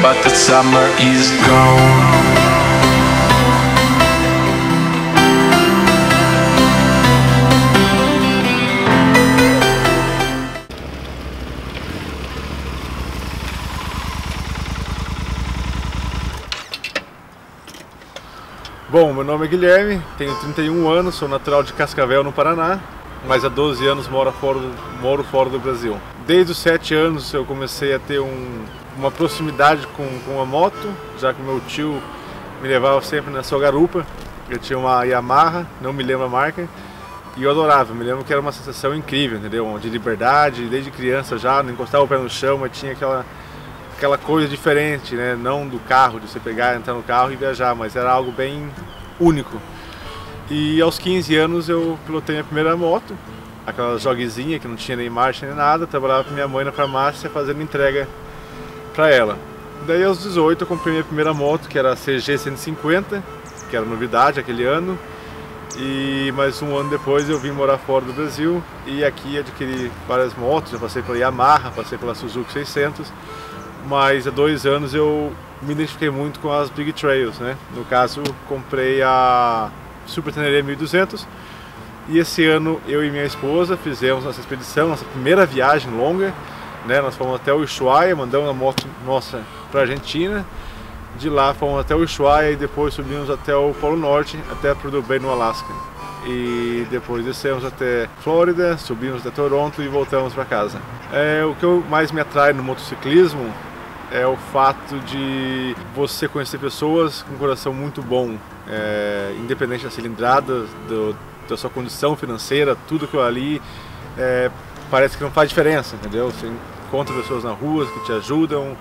But the summer is gone. Bom, meu nome é Guilherme, tenho 31 anos, sou natural de Cascavel, no Paraná, mas há 12 anos moro fora do Brasil. Desde os 7 anos eu comecei a ter uma proximidade com a moto, já que meu tio me levava sempre na sua garupa. Eu tinha uma Yamaha, não me lembro a marca, e eu adorava, me lembro que era uma sensação incrível, entendeu? De liberdade, desde criança já, não encostava o pé no chão, mas tinha aquela coisa diferente, né? Não do carro, de você pegar, entrar no carro e viajar, mas era algo bem único. E aos 15 anos eu pilotei minha primeira moto, aquela joguezinha que não tinha nem marcha nem nada, trabalhava com minha mãe na farmácia fazendo entrega para ela. Daí aos 18 eu comprei minha primeira moto, que era a CG 150, que era novidade aquele ano, e mais um ano depois eu vim morar fora do Brasil e aqui adquiri várias motos, já passei pela Yamaha, passei pela Suzuki 600, mas há 2 anos eu me identifiquei muito com as Big Trails, né? No caso, comprei a Super Tenere 1200 e esse ano eu e minha esposa fizemos nossa expedição, nossa primeira viagem longa, né? Nós fomos até o Ushuaia, mandamos a moto nossa para a Argentina, de lá fomos até o Ushuaia e depois subimos até o Polo Norte, até para o Dubai, no Alasca. E depois descemos até Flórida, subimos até Toronto e voltamos para casa. O que mais me atrai no motociclismo é o fato de você conhecer pessoas com um coração muito bom, independente da cilindrada, da sua condição financeira, tudo que ali parece que não faz diferença, entendeu? Você encontra pessoas na rua que te ajudam,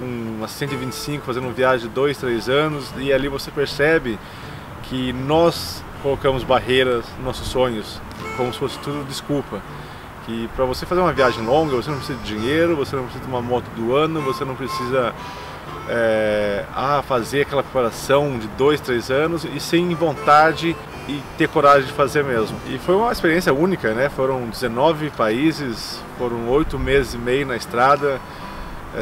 um assistente 25 fazendo uma viagem de 2, 3 anos, e ali você percebe que nós colocamos barreiras nos nossos sonhos, como se fosse tudo desculpa. E para você fazer uma viagem longa, você não precisa de dinheiro, você não precisa de uma moto do ano, você não precisa fazer aquela preparação de 2, 3 anos, e sim vontade e ter coragem de fazer mesmo. E foi uma experiência única, né? Foram 19 países, foram 8 meses e meio na estrada,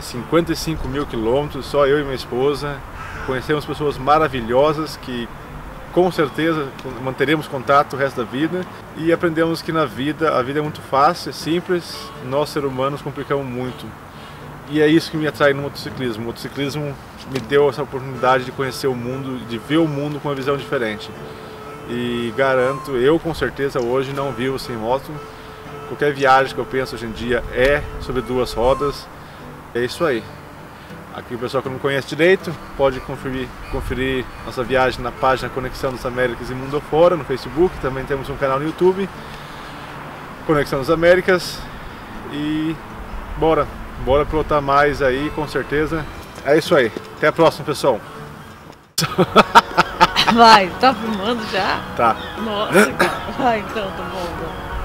55 mil quilômetros, só eu e minha esposa. Conhecemos pessoas maravilhosas que com certeza manteremos contato o resto da vida, e aprendemos que na vida, a vida é muito fácil, é simples, nós seres humanos complicamos muito. E é isso que me atrai no motociclismo. O motociclismo me deu essa oportunidade de conhecer o mundo, de ver o mundo com uma visão diferente. E garanto, eu com certeza hoje não vivo sem moto. Qualquer viagem que eu penso hoje em dia é sobre 2 rodas. É isso aí. Aqui o pessoal que não conhece direito pode conferir nossa viagem na página Conexão das Américas e Mundo Fora no Facebook. Também temos um canal no YouTube, Conexão das Américas. E bora pilotar mais aí, com certeza. É isso aí. Até a próxima, pessoal. Vai, tá filmando já? Tá. Nossa, cara. Vai então, tá bom.